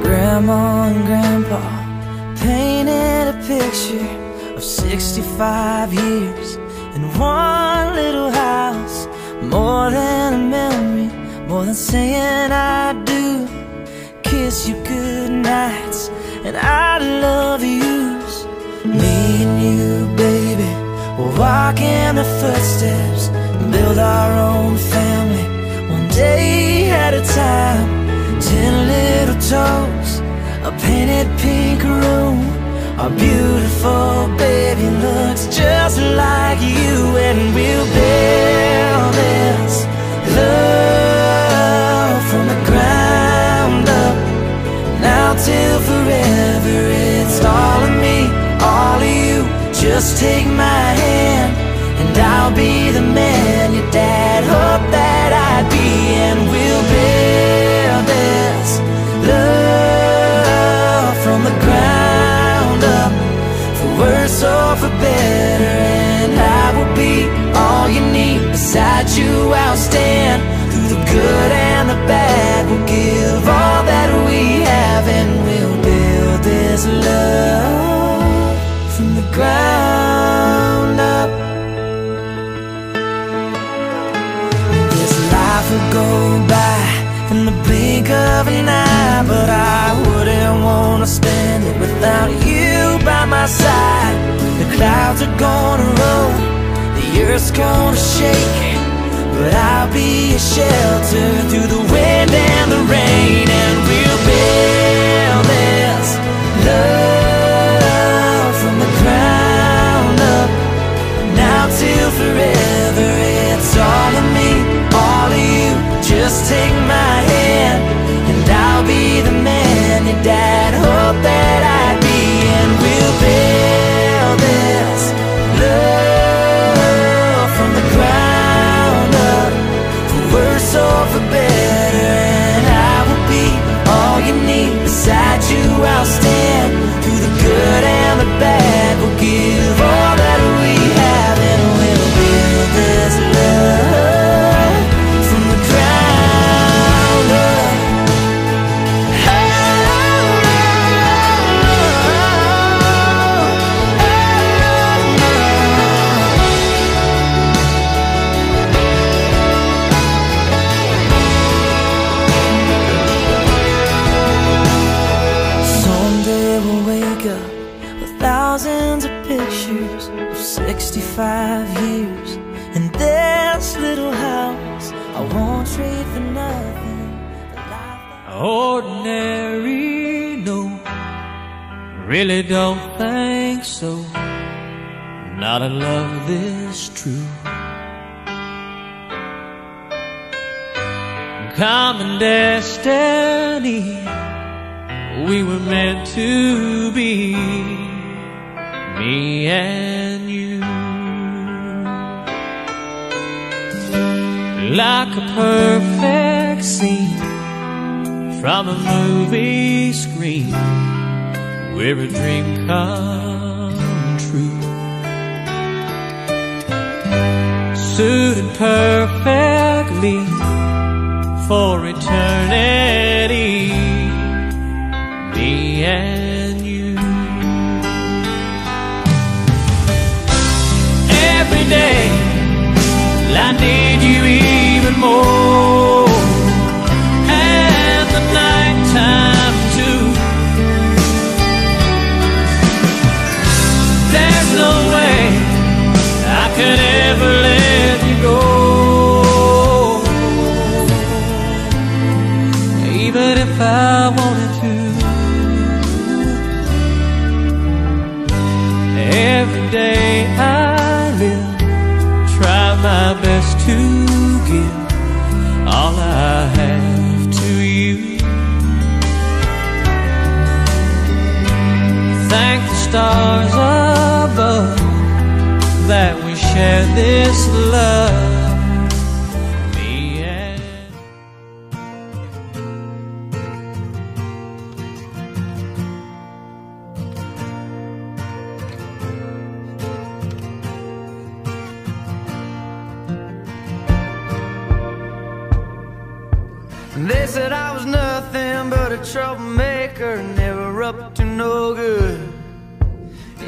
Grandma and Grandpa painted a picture of 65 years in one little house. More than a memory, more than saying I do. Kiss you good nights and I love yous. Me and you, baby, we'll walk in the footsteps and build our own family, one day at a time. 10 little toes, a painted pink room. Our beautiful baby looks just like you. And we'll build this love from the ground up, now till forever. It's all of me, all of you. Just take my hand and I'll be the man your dad hoped that I'd be. And we'll build this love from the ground up, for worse or for better. And I will be all you need, beside you I'll stand, through the good and the bad. We'll give all that we have, and we'll build this love from the ground up. This life will go by in the blink of an eye, but I wouldn't want to spend it without you by my side. The clouds are gonna roll, the earth's gonna shake, but I'll be a shelter through the wind and the rain. And we'll build this love from the ground up, now till forever. It's all of me, all of you. Just take my hand and I'll be the man your dad hoped that I'd be. And we'll build this love from the ground up, for worse or for better. And I will be all you need, beside you I'll stand, through the good and the bad. We'll give all that we have, and we'll build this love from the ground up. Thousands of pictures of 65 years in this little house. I won't trade for nothing the life ordinary. No, really don't think so. Not a love this true. Common destiny, we were meant to be, me and you. Like a perfect scene from a movie screen, we're a dream come true. Suited perfectly for eternity, me and day. I need you even more, and the night time too. There's no way I could ever let you go, even if I wanted to. Every day I live, try my best to give all I have to you. Thank the stars above that we share this love, me and And they said I was nothing but a troublemaker, never up to no good.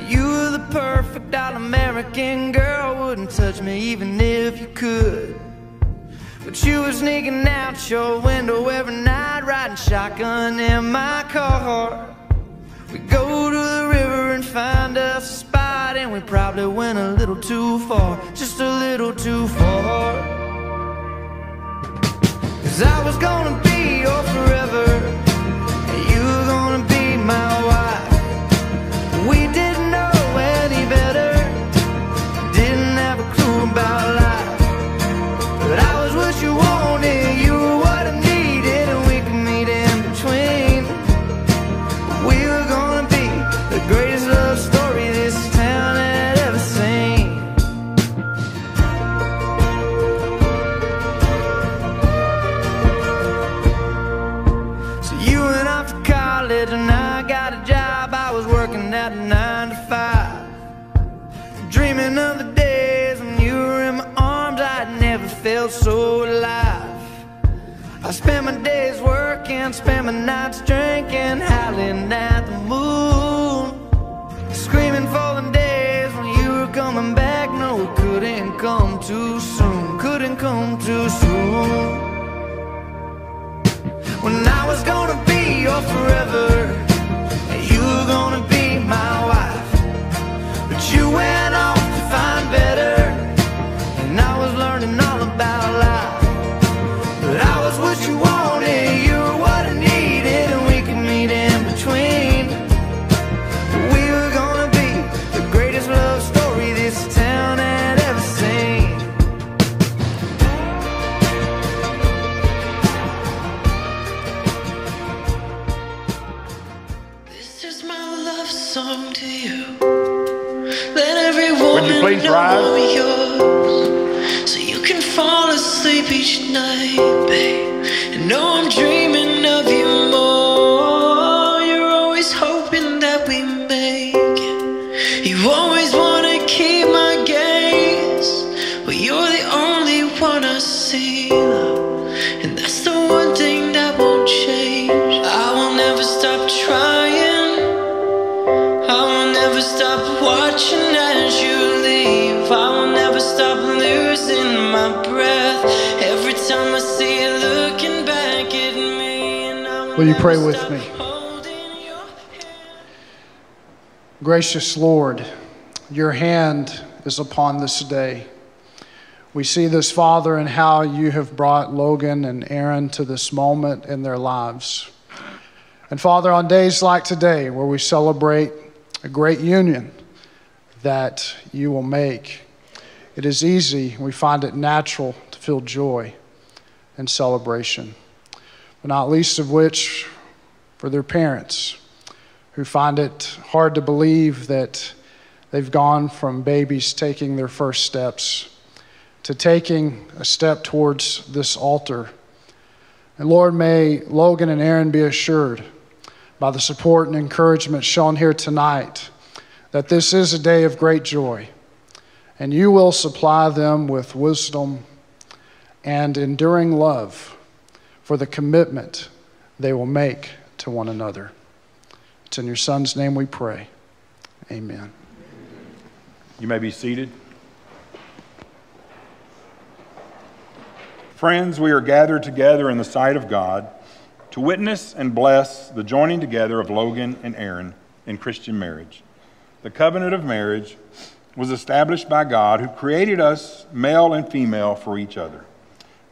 You were the perfect all-American girl, wouldn't touch me even if you could. But you were sneaking out your window every night, riding shotgun in my car. We go to the river and find us a spot, and we probably went a little too far, just a little too far. 'Cause I was gonna be your forever, and you were gonna be my wife. We didn't know any better, didn't have a clue about life. But I was what you wanted, you were what I needed, and we could meet in between. We were gonna be the greatest love story this town had ever seen. So you went off to college and I got a job. I was working at 9 to 5, dreaming of the days when you were in my arms. I'd never felt so alive. I spent my days working, spent my nights drinking, howling at the moon, screaming for the days when you were coming back. No, it couldn't come too soon, couldn't come too soon. When I was gonna be your forever, and you were gonna be my wife. But you went off to find better, and I was learning all about life. But I was what you wanted, you were what I needed, and we could meet in between. But we were gonna be the greatest love story this town had ever seen. This is my love song to you. Let every woman please know I'm yours. So you can fall asleep each night, babe, and know I'm dreaming of you more. You're always hoping that we make it. You always wanna keep my gaze, but you're the only one I see, love. And that's the one thing that won't change. I will never stop trying. I will never stop watching as you leave. I will never stop losing my breath every time I see you looking back at me. Will you pray with me? Gracious Lord, your hand is upon this day. We see this, Father, and how you have brought Logan and Erin to this moment in their lives. And Father, on days like today where we celebrate a great union that you will make, it is easy, we find it natural to feel joy and celebration, but not least of which for their parents who find it hard to believe that they've gone from babies taking their first steps to taking a step towards this altar. And Lord, may Logan and Erin be assured by the support and encouragement shown here tonight that this is a day of great joy, and you will supply them with wisdom and enduring love for the commitment they will make to one another. It's in your Son's name we pray. Amen. You may be seated. Friends, we are gathered together in the sight of God to witness and bless the joining together of Logan and Erin in Christian marriage. The covenant of marriage was established by God, who created us male and female for each other.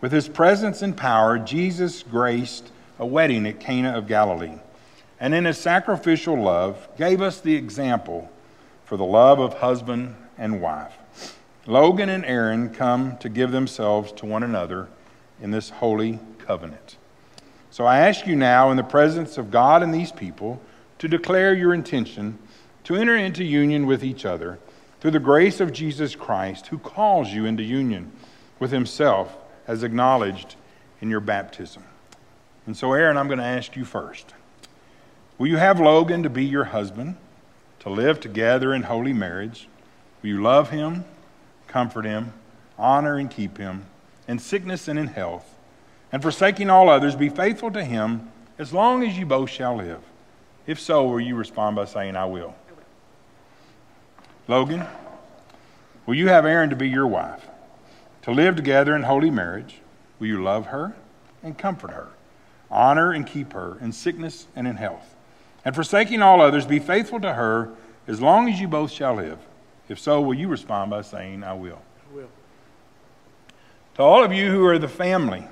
With his presence and power, Jesus graced a wedding at Cana of Galilee, and in his sacrificial love gave us the example for the love of husband and wife. Logan and Erin come to give themselves to one another in this holy covenant. So I ask you now, in the presence of God and these people, to declare your intention to enter into union with each other through the grace of Jesus Christ, who calls you into union with himself as acknowledged in your baptism. And so, Erin, I'm going to ask you first. Will you have Logan to be your husband, to live together in holy marriage? Will you love him, comfort him, honor and keep him in sickness and in health, and forsaking all others, be faithful to him as long as you both shall live. If so, will you respond by saying, I will? Logan, will you have Erin to be your wife, to live together in holy marriage? Will you love her and comfort her, honor and keep her in sickness and in health? And forsaking all others, be faithful to her as long as you both shall live. If so, will you respond by saying, I will? I will. To all of you who are the family,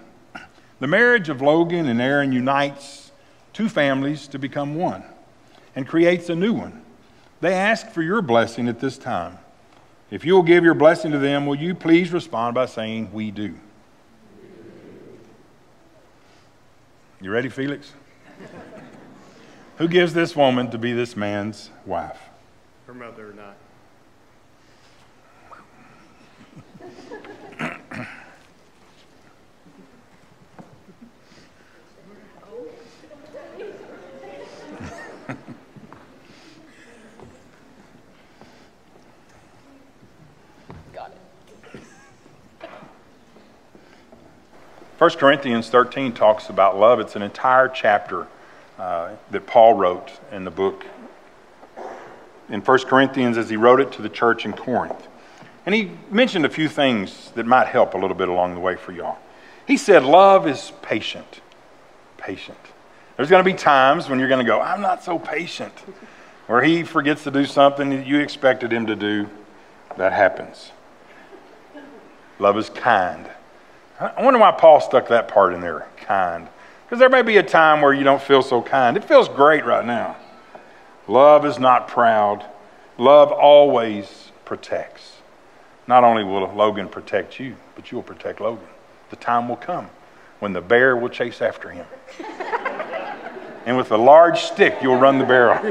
the marriage of Logan and Erin unites two families to become one and creates a new one. They ask for your blessing at this time. If you will give your blessing to them, will you please respond by saying, we do? You ready, Felix? Who gives this woman to be this man's wife? Her mother or not. Got it. 1 Corinthians 13 talks about love. It's an entire chapter that Paul wrote in the book, in 1 Corinthians, as he wrote it to the church in Corinth. And he mentioned a few things that might help a little bit along the way for y'all. He said, love is patient. Patient. There's going to be times when you're going to go, I'm not so patient. Or he forgets to do something that you expected him to do. That happens. Love is kind. I wonder why Paul stuck that part in there, kind. Because there may be a time where you don't feel so kind. It feels great right now. Love is not proud. Love always protects. Not only will Logan protect you, but you'll protect Logan. The time will come when the bear will chase after him. And with a large stick, you'll run the bear off.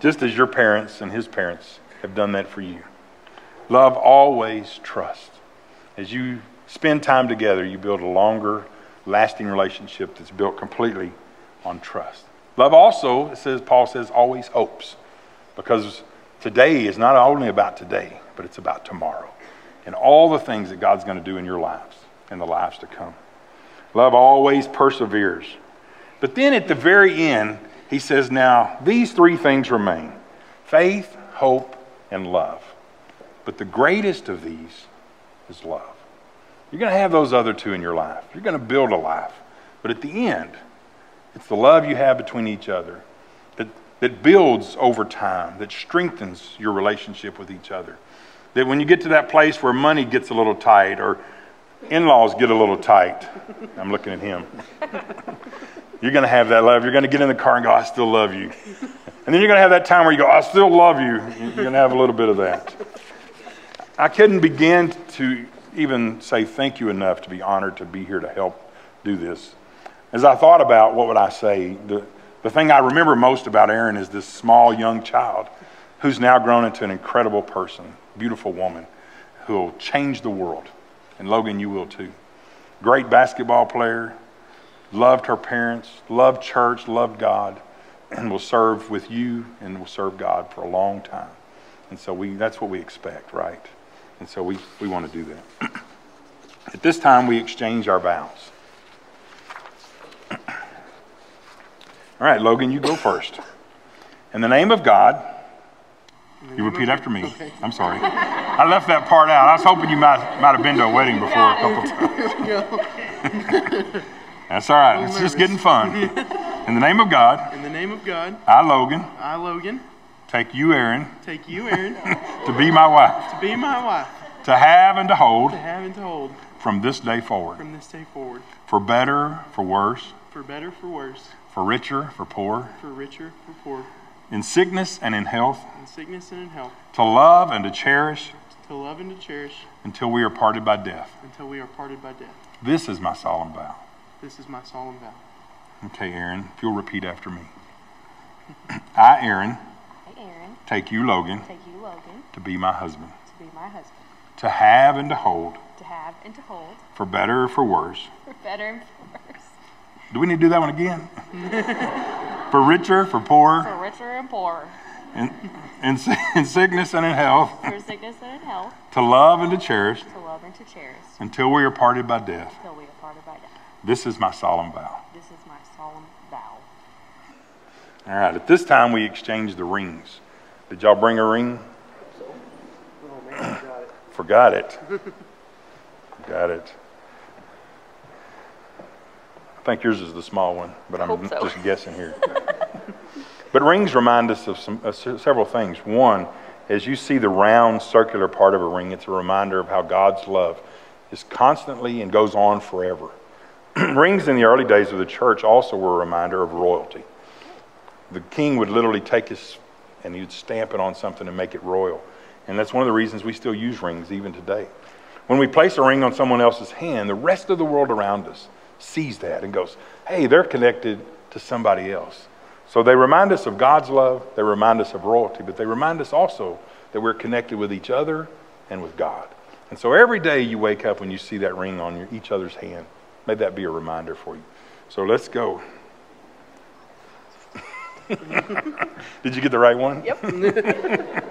Just as your parents and his parents have done that for you. Love always trusts. As you spend time together, you build a longer lasting relationship that's built completely on trust. Love also, it says, Paul says, always hopes, because today is not only about today, but it's about tomorrow and all the things that God's going to do in your lives and the lives to come. Love always perseveres. But then at the very end, he says, now these three things remain: faith, hope, and love. But the greatest of these is love. You're going to have those other two in your life. You're going to build a life. But at the end, it's the love you have between each other that builds over time, that strengthens your relationship with each other. That when you get to that place where money gets a little tight or in-laws get a little tight, I'm looking at him, you're going to have that love. You're going to get in the car and go, I still love you. And then you're going to have that time where you go, I still love you. You're going to have a little bit of that. I couldn't begin to even say thank you enough to be honored to be here to help do this. As I thought about what would I say, the thing I remember most about Erin is this small young child who's now grown into an incredible person, beautiful woman who'll change the world. And Logan, you will too. Great basketball player, loved her parents, loved church, loved God, and will serve with you and will serve God for a long time. And so that's what we expect, right? And so we want to do that. At this time, we exchange our vows. All right, Logan, you go first. In the name of God, you repeat after me. Okay. I'm sorry. I left that part out. I was hoping you might have been to a wedding before a couple times. That's all right. It's just getting fun. In the name of God. In the name of God. I, Logan. I, Logan. Take you, Erin. Take you, Erin. To be my wife. To be my wife. To have and to hold. To have and to hold. From this day forward. From this day forward. For better, for worse. For better, for worse. For richer, for poor. For richer, for poor. In sickness and in health. In sickness and in health. To love and to cherish. To love and to cherish. Until we are parted by death. Until we are parted by death. This is my solemn vow. This is my solemn vow. Okay, Erin, if you'll repeat after me. I, Erin. Take you, Logan. Take you, Logan. To be my husband. To be my husband. To have and to hold. To have and to hold. For better or for worse. For better and for worse. Do we need to do that one again? For richer, for poorer. For richer and poorer. In sickness and in health. For sickness and in health. To love and to cherish. To love and to cherish. Until we are parted by death. Until we are parted by death. swear to by God. This is my solemn vow. This is my solemn vow. All right, at this time we exchange the rings. Did y'all bring a ring? Oh, man, forgot it. Forgot it. I think yours is the small one, but I'm just guessing here. But rings remind us of several things. One, as you see the round circular part of a ring, it's a reminder of how God's love is constantly and goes on forever. Rings in the early days of the church also were a reminder of royalty. The king would literally take his and he'd stamp it on something and make it royal. And that's one of the reasons we still use rings even today. When we place a ring on someone else's hand, the rest of the world around us sees that and goes, hey, they're connected to somebody else. So they remind us of God's love, they remind us of royalty, but they remind us also that we're connected with each other and with God. And so every day you wake up and you see that ring on each other's hand, may that be a reminder for you. So let's go. Did you get the right one? Yep.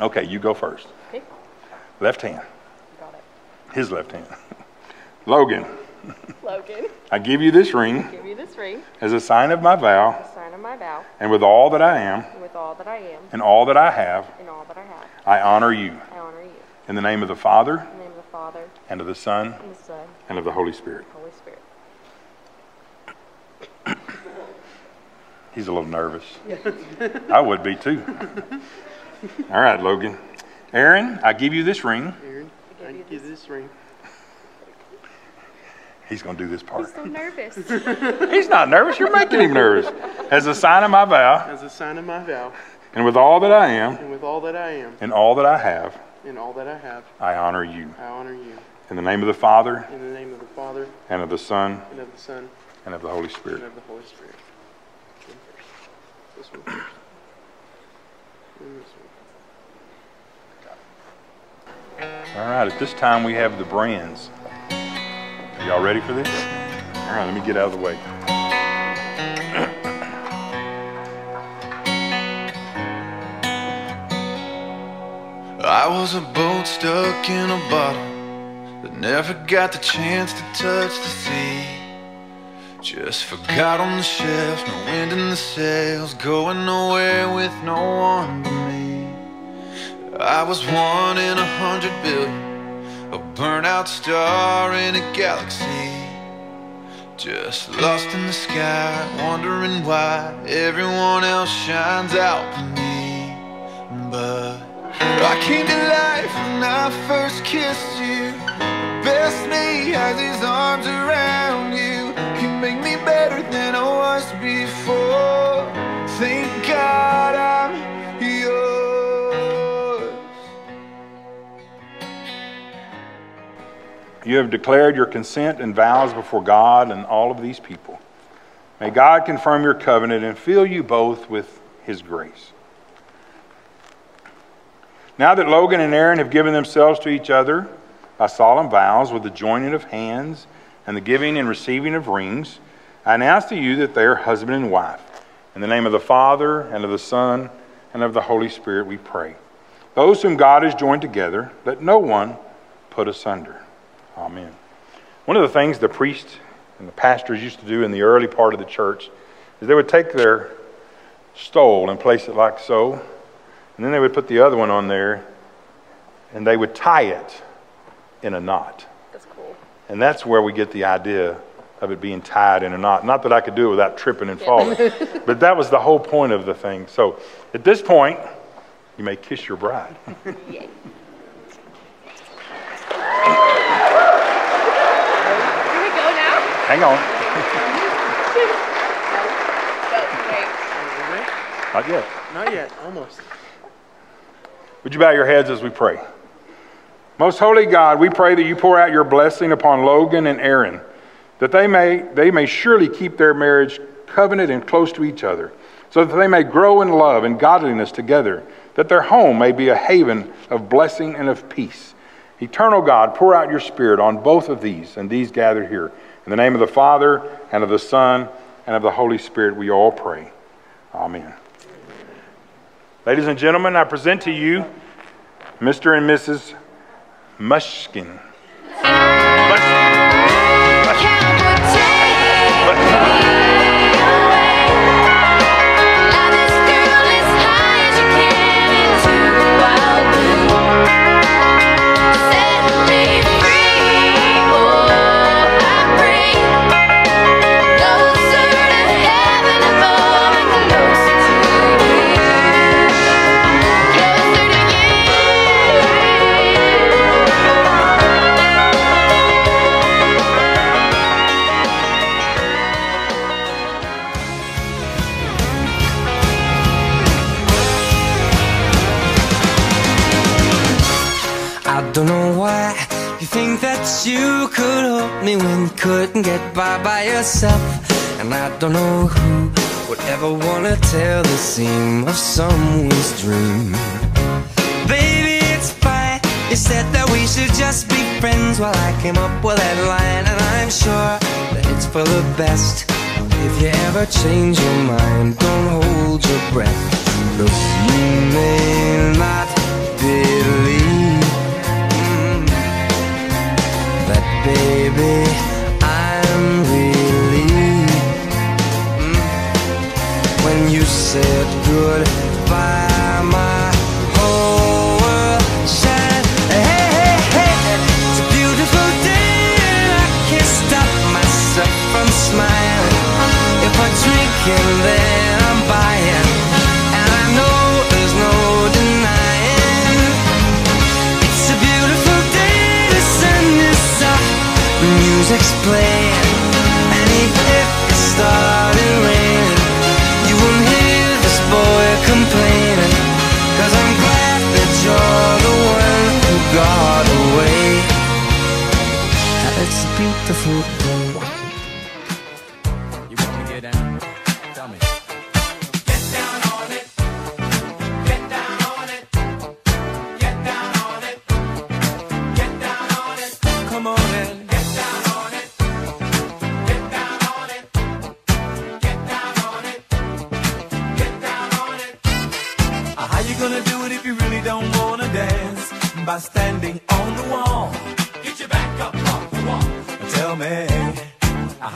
Okay, you go first. Okay. Left hand. Got it. His left hand. Logan. Logan. I give you this ring. Give you this ring. As a sign of my vow. As a sign of my vow. And with all that I am. And with all that I am. And all that I have. And all that I have. I honor you. I honor you. In the name of the Father. In the name of the Father. And of the Son. And the Son. And of the Holy Spirit. Holy Spirit. He's a little nervous. I would be too. All right, Logan. Erin, I give you this ring. Erin, I give you this ring. He's going to do this part. He's so nervous. He's not nervous. You're making him nervous. As a sign of my vow. As a sign of my vow. And with all that I am. And with all that I am. And all that I have. And all that I have. I honor you. I honor you. In the name of the Father. In the name of the Father. And of the Son. And of the Son. And of the Holy Spirit. And of the Holy Spirit. This one first. And this one. All right, at this time we have the brands. Are y'all ready for this? All right, let me get out of the way. I was a boat stuck in a bottle that never got the chance to touch the sea. Just forgot on the shelf, no wind in the sails, going nowhere with no one but me. I was 1 in 100 billion, a burnout star in a galaxy. Just lost in the sky, wondering why everyone else shines out for me. But I came to life when I first kissed you. The best me has his arms around you. Make me better than I was before. Thank God I'm yours. You have declared your consent and vows before God and all of these people. May God confirm your covenant and fill you both with his grace. Now that Logan and Erin have given themselves to each other by solemn vows with the joining of hands and the giving and receiving of rings, I announce to you that they are husband and wife. In the name of the Father, and of the Son, and of the Holy Spirit we pray. Those whom God has joined together, let no one put asunder. Amen. One of the things the priests and the pastors used to do in the early part of the church is they would take their stole and place it like so, and then they would put the other one on there, and they would tie it in a knot. And that's where we get the idea of it being tied in a knot. Not that I could do it without tripping and falling, but that was the whole point of the thing. So at this point, you may kiss your bride. Yay. Can we go now? Hang on. Not yet. Not yet, almost. Would you bow your heads as we pray? Most holy God, we pray that you pour out your blessing upon Logan and Erin, that they may surely keep their marriage covenant and close to each other, so that they may grow in love and godliness together, that their home may be a haven of blessing and of peace. Eternal God, pour out your Spirit on both of these and these gathered here. In the name of the Father, and of the Son, and of the Holy Spirit, we all pray. Amen. Ladies and gentlemen, I present to you Mr. and Mrs. Mushkin. think that you could hold me when you couldn't get by yourself. And I don't know who would ever want to tell the seam of someone's dream. Baby, it's fine. You said that we should just be friends. Well, I came up with that line, and I'm sure that it's for the best. If you ever change your mind, don't hold your breath. Look, you may not believe that, baby, I'm relieved when you said goodbye. My whole world shined. Hey, hey, hey, it's a beautiful day, and I can't stop myself from smiling. If I drink and then I'm buying, and I know there's no denying. It's a beautiful day, the sun is up, the music's playing, and even if it started raining, you won't hear this boy complaining, 'cause I'm glad that you're the one who got away. It's a beautiful day. By standing on the wall, get your back up off the wall. Tell me,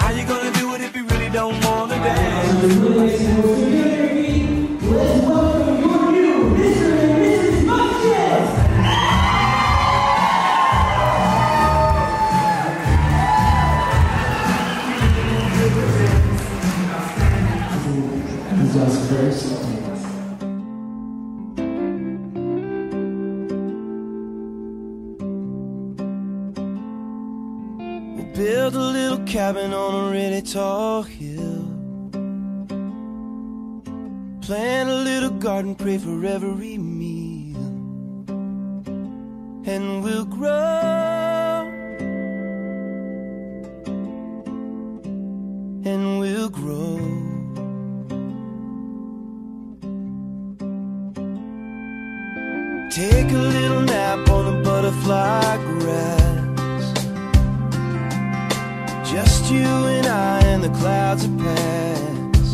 how you gonna do it if you really don't wanna dance? Let's welcome for you, Mr. and Mrs. Munches. He's us first. Build a little cabin on a really tall hill, plant a little garden, pray for every meal, and we'll grow, and we'll grow. Take a little nap on a butterfly grass, just you and I, and the clouds will pass.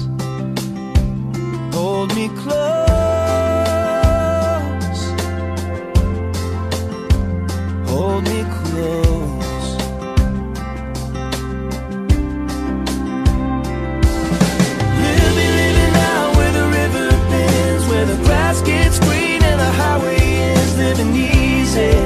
Hold me close, hold me close. We'll be living out where the river bends, where the grass gets green and the highway is living easy.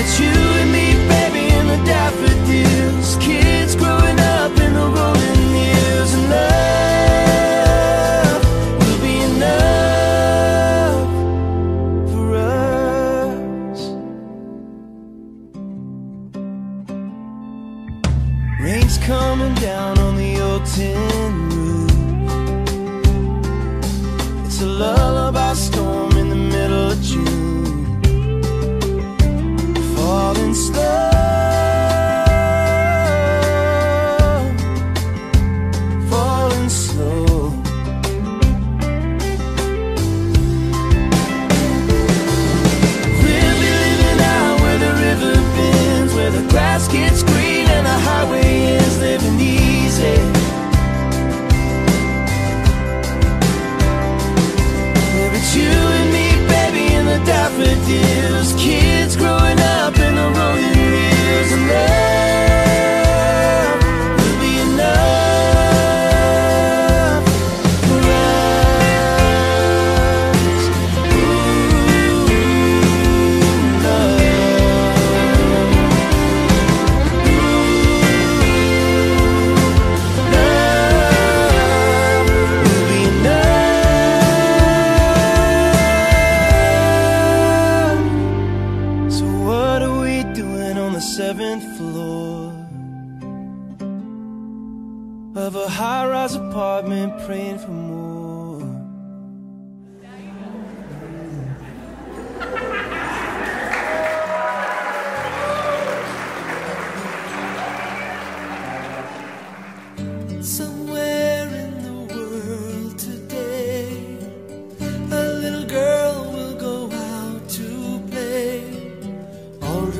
It's you and me, baby, and the daffodils, kids growing up in the rolling hills, and love will be enough for us. Rain's coming down on the old tin roof, it's a lullaby storm in the middle of June. Falling slow, falling slow. We'll be living out where the river bends, where the grass gets green and the highway is living easy. Where it's you and me, baby, and the daffodils, kids growing up. Praying for more.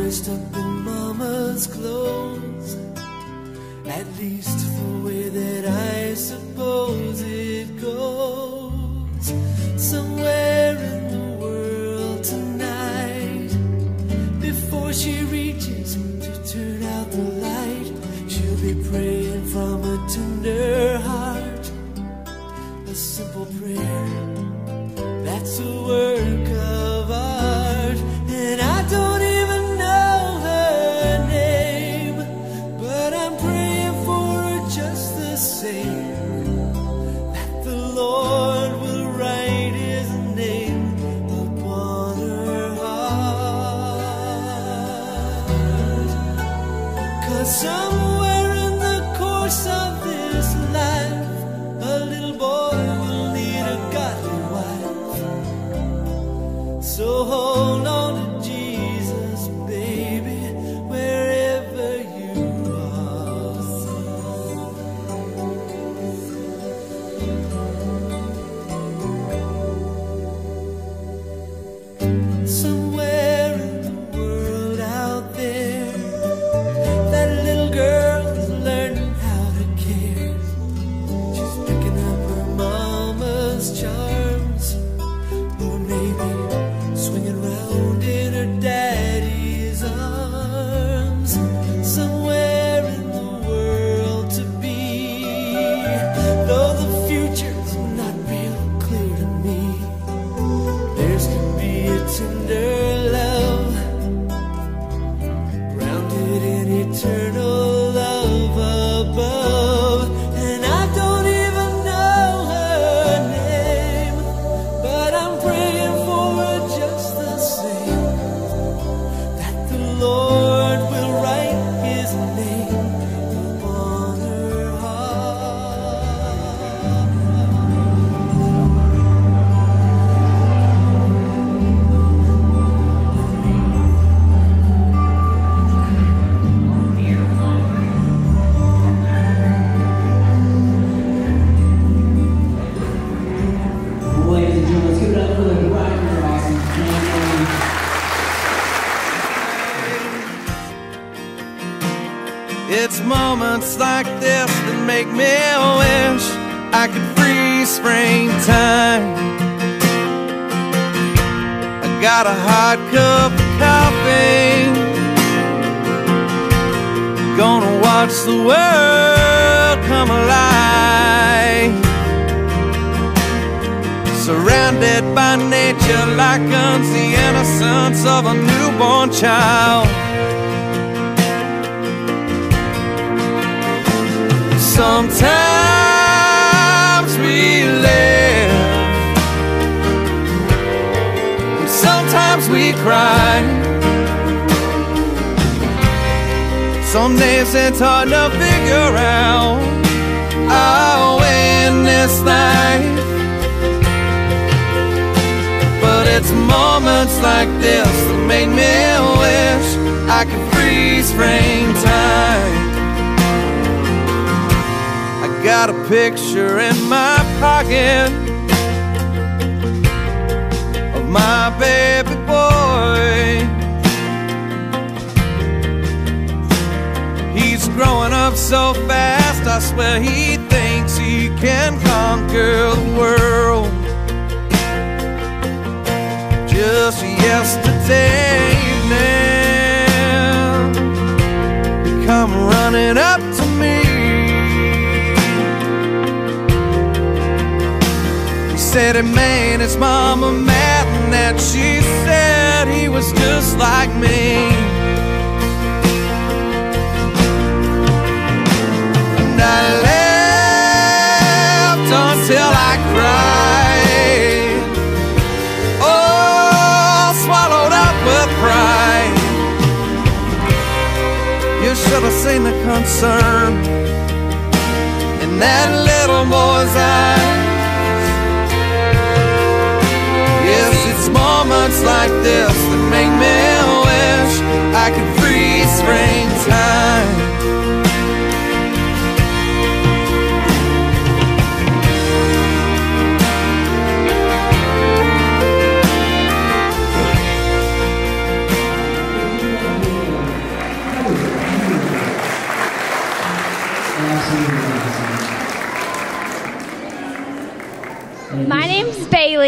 dressed up in mama's clothes, at least the way that I suppose it goes. Somewhere in the world tonight, before she reaches to turn out the light, she'll be praying from a tender heart, a simple prayer that's a work of art. And I don't even know her name, but I'm praying for her just the same, that the Lord will write his name upon her heart. 'Cause somewhere in the course of this life, a little boy will need a godly wife. So hold on to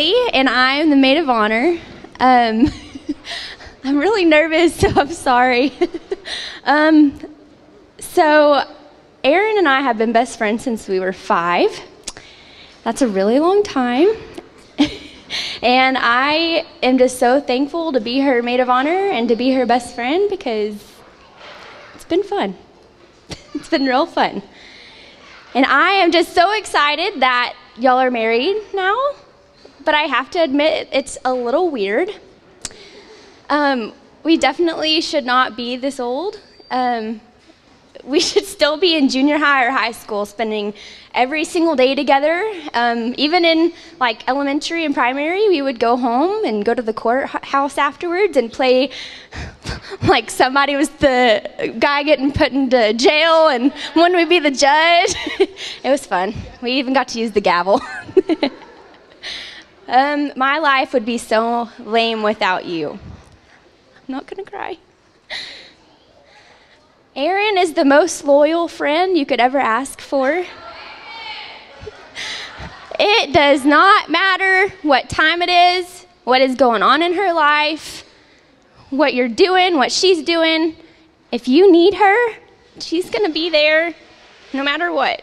Bailey, and I'm the maid of honor. I'm really nervous, so I'm sorry. So Erin and I have been best friends since we were 5. That's a really long time. And I am just so thankful to be her maid of honor and to be her best friend, because it's been fun. It's been real fun. And I am just so excited that y'all are married now, but I have to admit it's a little weird. We definitely should not be this old. We should still be in junior high or high school, spending every single day together. Even in like elementary and primary, we would go home and go to the courthouse afterwards and play like somebody was the guy getting put into jail and one would be the judge. It was fun. We even got to use the gavel. My life would be so lame without you. I'm not gonna cry. Erin is the most loyal friend you could ever ask for. It does not matter what time it is, what is going on in her life, what you're doing, what she's doing. If you need her, she's going to be there no matter what.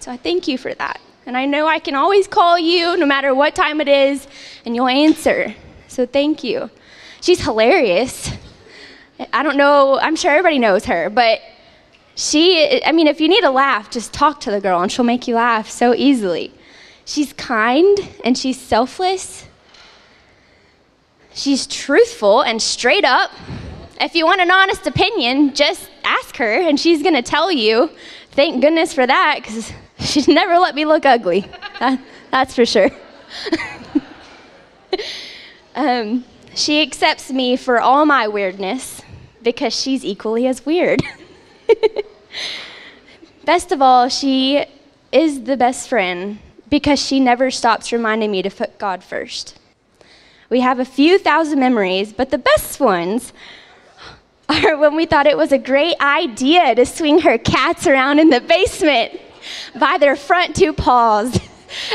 So I thank you for that. And I know I can always call you no matter what time it is, and you'll answer. So thank you. She's hilarious. I don't know, I'm sure everybody knows her, but she, I mean, if you need a laugh, just talk to the girl and she'll make you laugh so easily. She's kind and she's selfless. She's truthful and straight up. If you want an honest opinion, just ask her and she's gonna tell you. Thank goodness for that, because she's never let me look ugly. That's for sure. She accepts me for all my weirdness, because she's equally as weird. Best of all, she is the best friend because she never stops reminding me to put God first. We have a few thousand memories, but the best ones are when we thought it was a great idea to swing her cats around in the basement by their front two paws.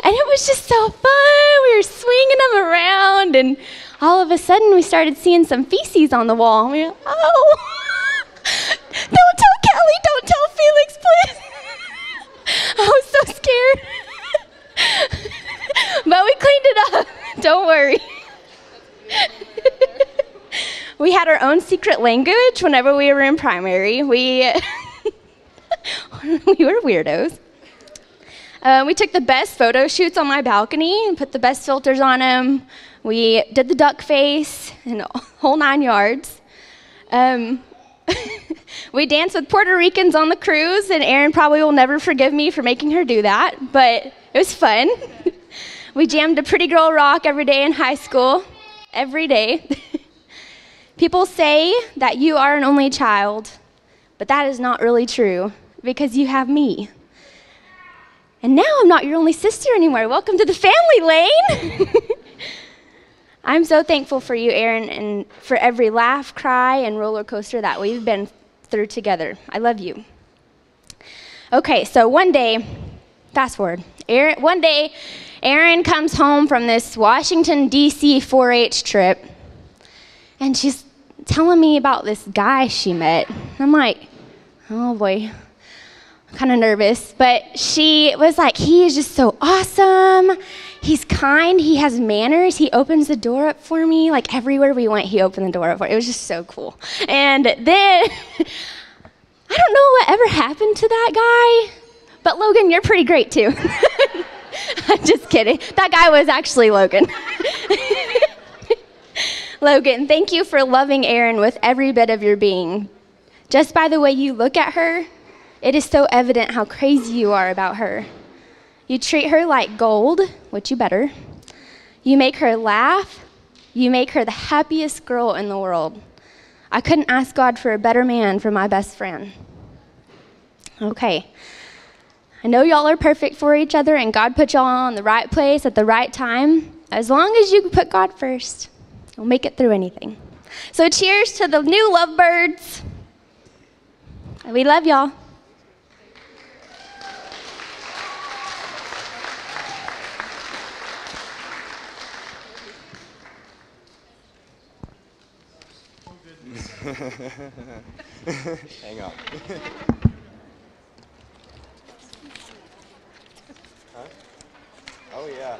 And it was just so fun. We were swinging them around, and all of a sudden we started seeing some feces on the wall. And we were like, oh, don't tell Kelly, don't tell Felix, please. I was so scared. But we cleaned it up, don't worry. We had our own secret language whenever we were in primary. We were weirdos. We took the best photo shoots on my balcony and put the best filters on them. We did the duck face and whole 9 yards. We danced with Puerto Ricans on the cruise, and Erin probably will never forgive me for making her do that, but it was fun. We jammed to Pretty Girl Rock every day in high school, every day. People say that you are an only child, but that is not really true, because you have me. And now I'm not your only sister anymore. Welcome to the family lane. I'm so thankful for you, Erin, and for every laugh, cry, and roller coaster that we've been through together. I love you. Okay, so one day, fast forward. Erin comes home from this Washington, D.C. 4-H trip, and she's telling me about this guy she met. I'm like, oh boy. Kind of nervous, but she was like, he is just so awesome. He's kind, he has manners, he opens the door up for me. Like everywhere we went, he opened the door up for me. It was just so cool. And then, I don't know what ever happened to that guy, but Logan, you're pretty great too. I'm just kidding. That guy was actually Logan. Logan, thank you for loving Erin with every bit of your being. Just by the way you look at her, it is so evident how crazy you are about her. You treat her like gold, which you better. You make her laugh. You make her the happiest girl in the world. I couldn't ask God for a better man for my best friend. Okay. I know y'all are perfect for each other, and God put y'all in the right place at the right time. As long as you put God first, we'll make it through anything. So cheers to the new lovebirds. We love y'all. Hang on. Huh? Oh yeah.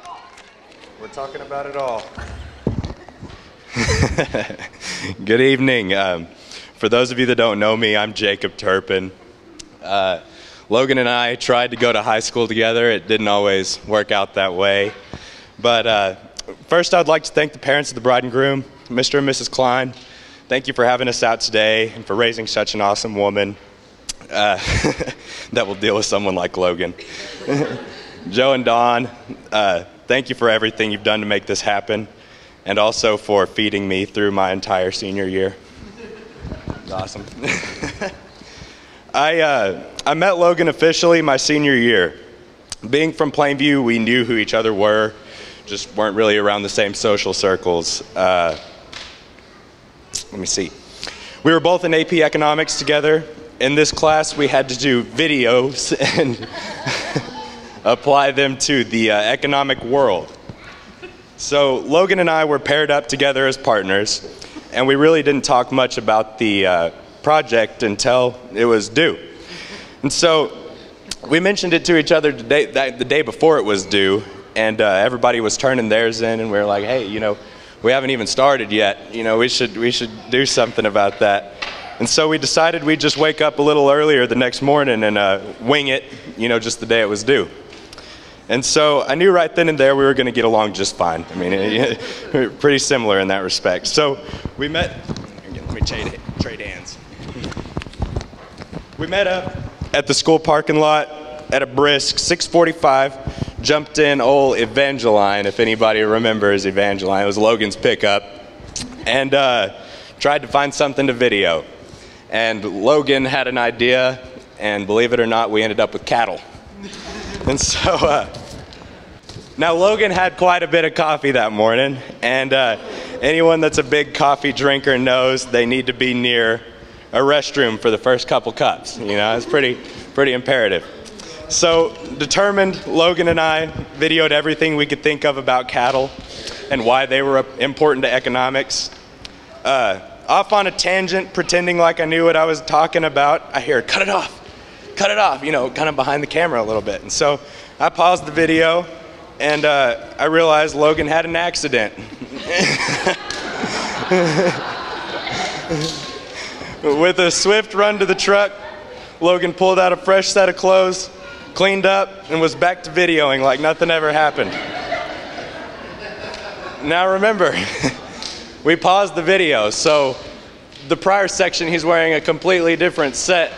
We're talking about it all. Good evening. For those of you that don't know me, I'm Jacob Turpin. Logan and I tried to go to high school together. It didn't always work out that way. But first, I'd like to thank the parents of the bride and groom, Mr. and Mrs. Klein. Thank you for having us out today and for raising such an awesome woman that will deal with someone like Logan. Joe and Dawn, thank you for everything you've done to make this happen, and also for feeding me through my entire senior year. It was awesome. I met Logan officially my senior year. Being from Plainview, we knew who each other were, just weren't really around the same social circles. Let me see. We were both in AP Economics together. In this class, we had to do videos and apply them to the economic world. So Logan and I were paired up together as partners, and we really didn't talk much about the project until it was due. And so we mentioned it to each other the day before it was due, and everybody was turning theirs in, and we were like, hey, you know, we haven't even started yet. You know, we should do something about that. And so we decided we'd just wake up a little earlier the next morning and wing it, you know, just the day it was due. And so I knew right then and there we were going to get along just fine. I mean, pretty similar in that respect. So we met. Let me trade hands. We met up at the school parking lot at a brisk 6:45. Jumped in old Evangeline, if anybody remembers Evangeline. It was Logan's pickup. And tried to find something to video. And Logan had an idea, and believe it or not, we ended up with cattle. And so, now Logan had quite a bit of coffee that morning, and anyone that's a big coffee drinker knows they need to be near a restroom for the first couple cups. You know, it's pretty imperative. So determined, Logan and I videoed everything we could think of about cattle and why they were important to economics. Off on a tangent, pretending like I knew what I was talking about, I hear, cut it off, you know, kind of behind the camera a little bit. And so I paused the video, and I realized Logan had an accident. With a swift run to the truck, Logan pulled out a fresh set of clothes, cleaned up, and was back to videoing like nothing ever happened. Now remember, we paused the video, so the prior section he's wearing a completely different set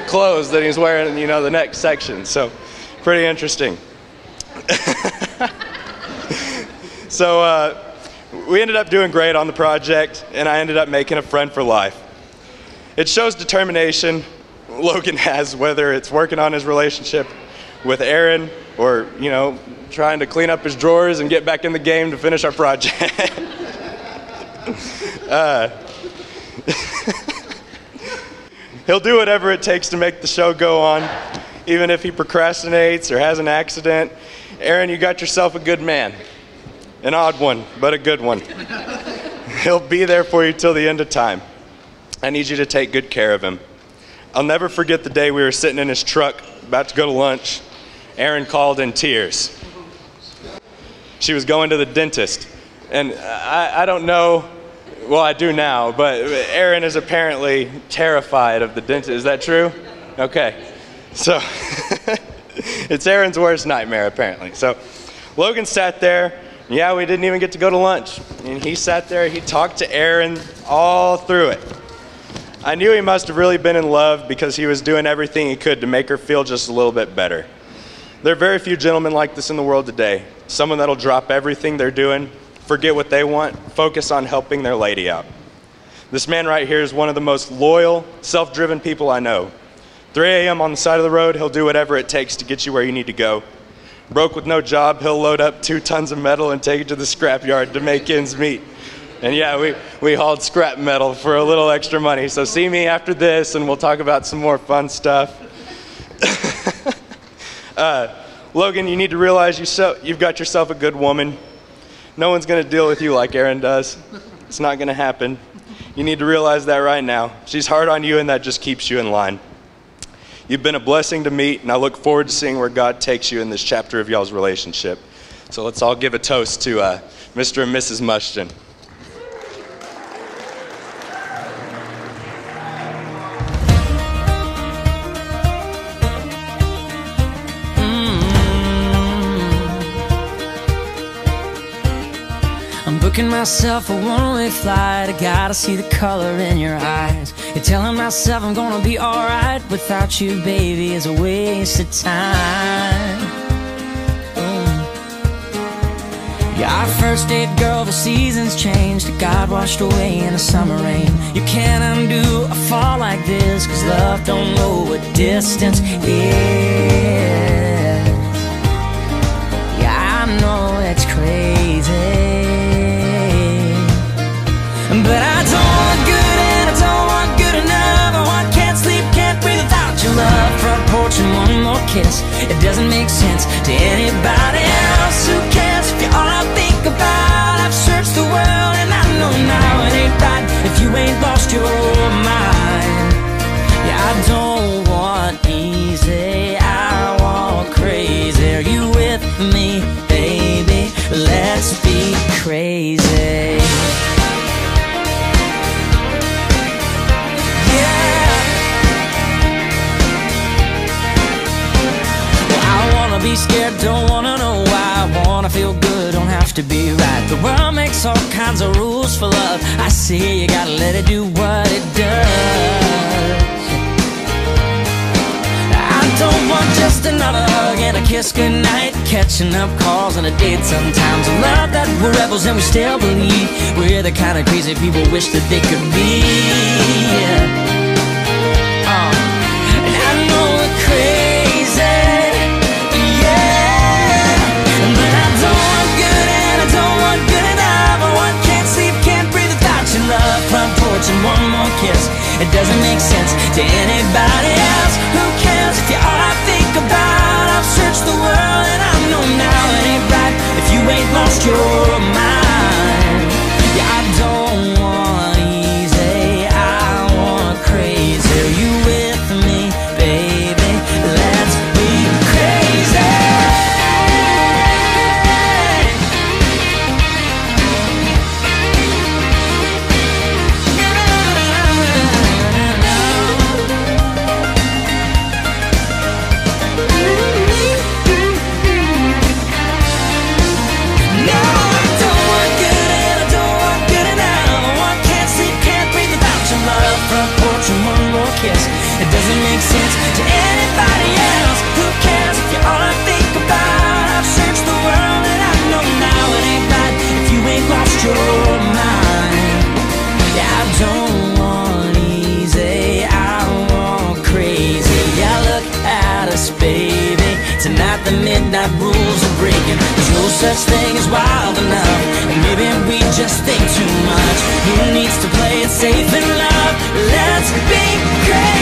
of clothes than he's wearing, you know, the next section. So pretty interesting. So we ended up doing great on the project, and I ended up making a friend for life. It shows determination Logan has, whether it's working on his relationship with Erin or, you know, trying to clean up his drawers and get back in the game to finish our project. He'll do whatever it takes to make the show go on, even if he procrastinates or has an accident. Erin, you got yourself a good man. An odd one, but a good one. He'll be there for you till the end of time. I need you to take good care of him. I'll never forget the day we were sitting in his truck, about to go to lunch. Erin called in tears. She was going to the dentist. And I don't know, well, I do now, but Erin is apparently terrified of the dentist. Is that true? Okay. So it's Erin's worst nightmare, apparently. So Logan sat there. Yeah, we didn't even get to go to lunch. And he sat there. He talked to Erin all through it. I knew he must have really been in love because he was doing everything he could to make her feel just a little bit better. There are very few gentlemen like this in the world today. Someone that'll drop everything they're doing, forget what they want, focus on helping their lady out. This man right here is one of the most loyal, self-driven people I know. 3 a.m. on the side of the road, he'll do whatever it takes to get you where you need to go. Broke with no job, he'll load up 2 tons of metal and take it to the scrapyard to make ends meet. And yeah, we hauled scrap metal for a little extra money. So see me after this, and we'll talk about some more fun stuff. Logan, you need to realize you've got yourself a good woman. No one's going to deal with you like Erin does. It's not going to happen. You need to realize that right now. She's hard on you, and that just keeps you in line. You've been a blessing to meet, and I look forward to seeing where God takes you in this chapter of y'all's relationship. So let's all give a toast to Mr. and Mrs. Mushton. Myself a one-way flight, I gotta see the color in your eyes. You're telling myself I'm gonna be alright without you, baby, is a waste of time. Yeah, our first date, girl, the seasons changed. The God washed away in the summer rain. You can't undo a fall like this, cause love don't know what distance is. Yeah, I know it's crazy, but I don't want good and I don't want good enough. I want, can't sleep, can't breathe without your love. Front porch and one more kiss, it doesn't make sense to anybody else. Who cares if you're all I think about? I've searched the world and I know now it ain't right if you ain't lost your mind. Yeah, I don't want easy, I want crazy. Are you with me, baby? Let's be crazy. Be scared, don't wanna know why. I wanna feel good, don't have to be right. The world makes all kinds of rules for love. I see you gotta let it do what it does. I don't want just another hug and a kiss goodnight, catching up calls and a date sometimes. I love that we're rebels and we still believe we're the kind of crazy people wish that they could be. And I know we're crazy, and one more kiss, it doesn't make sense to anybody else. Who cares if you're all I think about? I've searched the world and I know now it ain't right if you ain't lost your mind. Yeah, I don't want easy, I want crazy. Are you with me, baby? Let's be crazy. Doesn't make sense to anybody else. Who cares if you're all I think about? I've searched the world and I know now it ain't right if you ain't lost your mind. Yeah, I don't want easy, I want crazy. Yeah, look at us, baby, tonight the midnight rules are breaking. There's no such thing as wild enough, and maybe we just think too much. Who needs to play it safe in love? Let's be crazy.